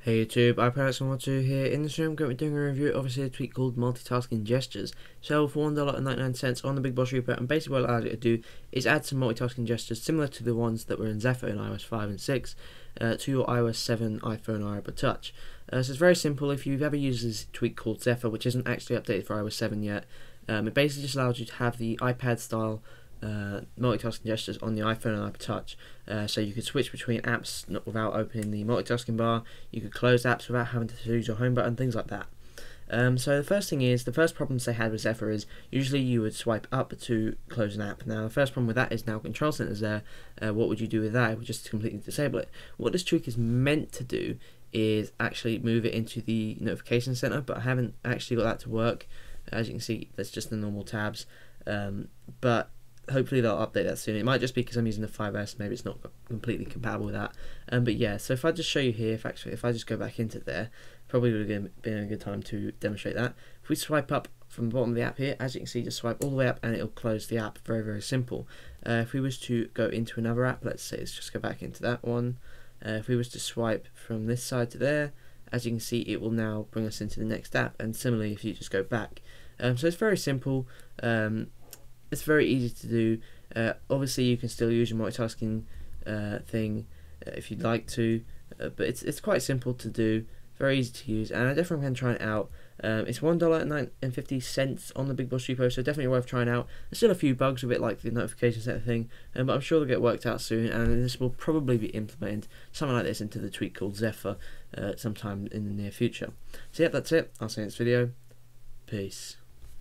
Hey YouTube, iPodHacks142 here. In this room, I'm going to be doing a review of a series tweak called Multitasking Gestures. So for $1.99 on the Big Boss Repo, and basically what it allows you to do is add some multitasking gestures similar to the ones that were in Zephyr in iOS 5 and 6 to your iOS 7 iPhone or iPod Touch. So it's very simple. If you've ever used this tweak called Zephyr, which isn't actually updated for iOS 7 yet, it basically just allows you to have the iPad style multitasking gestures on the iPhone and iPod Touch, so you could switch between apps without opening the multitasking bar. You could close apps without having to use your home button, things like that. So the first problems they had with Zephyr is usually you would swipe up to close an app. Now the first problem with that is now Control Center's there. What would you do with that? It would just completely disable it. What this trick is meant to do is actually move it into the notification center, but I haven't actually got that to work. As you can see, that's just the normal tabs, but hopefully they'll update that soon. It might just be because I'm using the 5S, maybe it's not completely compatible with that. But yeah, so if I just show you here, if I just go back into there, probably would have been a good time to demonstrate that. If we swipe up from the bottom of the app here, as you can see, just swipe all the way up and it'll close the app. Very, very simple. If we was to go into another app, let's say, let's just go back into that one. If we was to swipe from this side to there, as you can see, it will now bring us into the next app. And similarly, if you just go back. So it's very simple. It's very easy to do. Obviously, you can still use your multitasking thing if you'd like to, but it's quite simple to do, very easy to use, and I definitely can try it out. It's $1.50 on the Big Boss Repo, so definitely worth trying out. There's still a few bugs, a bit like the notification center thing, but I'm sure they'll get worked out soon, and this will probably be implemented, something like this, into the tweak called Zephyr sometime in the near future. So yeah, that's it. I'll see you in the next video. Peace.